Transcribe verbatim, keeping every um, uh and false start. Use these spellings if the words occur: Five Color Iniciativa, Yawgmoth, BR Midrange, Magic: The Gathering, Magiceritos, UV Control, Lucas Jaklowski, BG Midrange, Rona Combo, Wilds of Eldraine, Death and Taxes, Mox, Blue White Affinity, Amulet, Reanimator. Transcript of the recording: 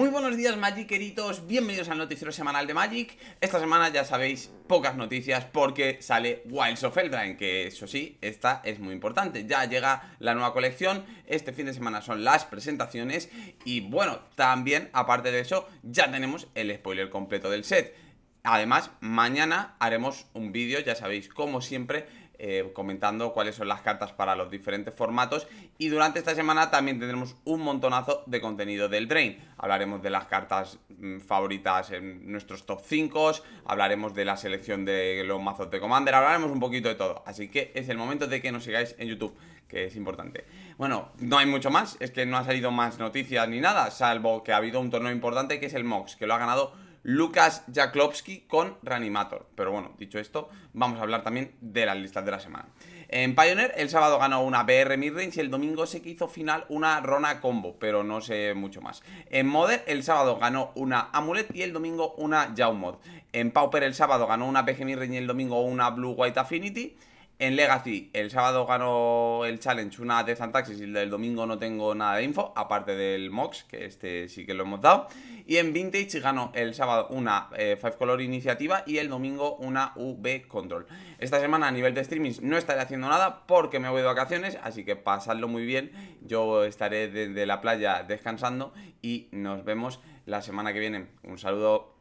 Muy buenos días Magiceritos, bienvenidos al noticiero semanal de Magic. Esta semana ya sabéis, pocas noticias porque sale Wilds of Eldraine, que eso sí, esta es muy importante. Ya llega la nueva colección, este fin de semana son las presentaciones y bueno, también aparte de eso ya tenemos el spoiler completo del set. Además, mañana haremos un vídeo, ya sabéis, como siempre, Eh, comentando cuáles son las cartas para los diferentes formatos. Y durante esta semana también tendremos un montonazo de contenido del Eldraine. Hablaremos de las cartas mmm, favoritas en nuestros top cinco, hablaremos de la selección de los mazos de Commander, hablaremos un poquito de todo. Así que es el momento de que nos sigáis en YouTube, que es importante. Bueno, no hay mucho más, es que no ha salido más noticias ni nada, salvo que ha habido un torneo importante que es el Mox, que lo ha ganado Lucas Jaklowski con Reanimator. Pero bueno, dicho esto, vamos a hablar también de las listas de la semana. En Pioneer, el sábado ganó una B R Midrange y el domingo se hizo final una Rona Combo, pero no sé mucho más. En Modern, el sábado ganó una Amulet y el domingo una Yawgmoth. En Pauper, el sábado ganó una B G Midrange y el domingo una Blue White Affinity. En Legacy, el sábado ganó el Challenge una Death and Taxes y el del domingo no tengo nada de info, aparte del Mox, que este sí que lo hemos dado. Y en Vintage ganó el sábado una eh, Five Color Iniciativa y el domingo una U V Control. Esta semana a nivel de streamings no estaré haciendo nada porque me voy de vacaciones, así que pasadlo muy bien. Yo estaré desde la playa descansando y nos vemos la semana que viene. Un saludo.